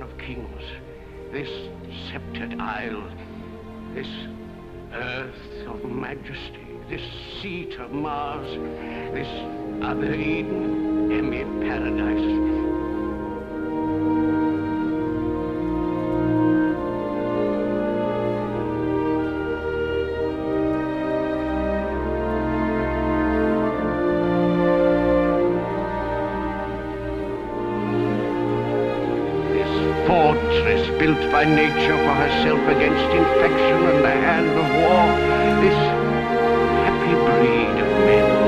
throne of kings, this sceptred isle, this earth of majesty, this seat of Mars, this other Eden, Emmy paradise. Fortress built by nature for herself against infection and the hand of war, this happy breed of men.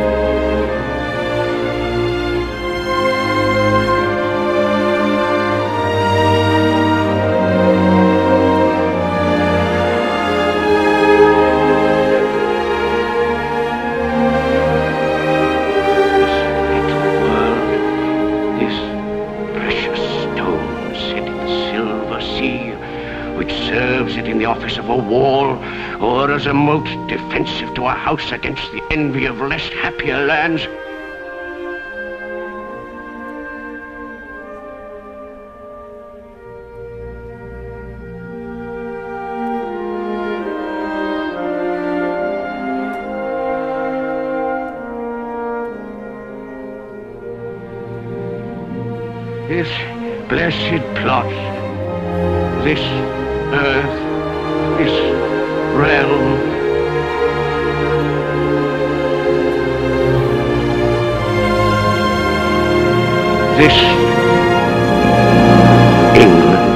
Which serves it in the office of a wall, or as a moat defensive to a house against the envy of less happier lands. This blessed plot, this earth, this realm. This England.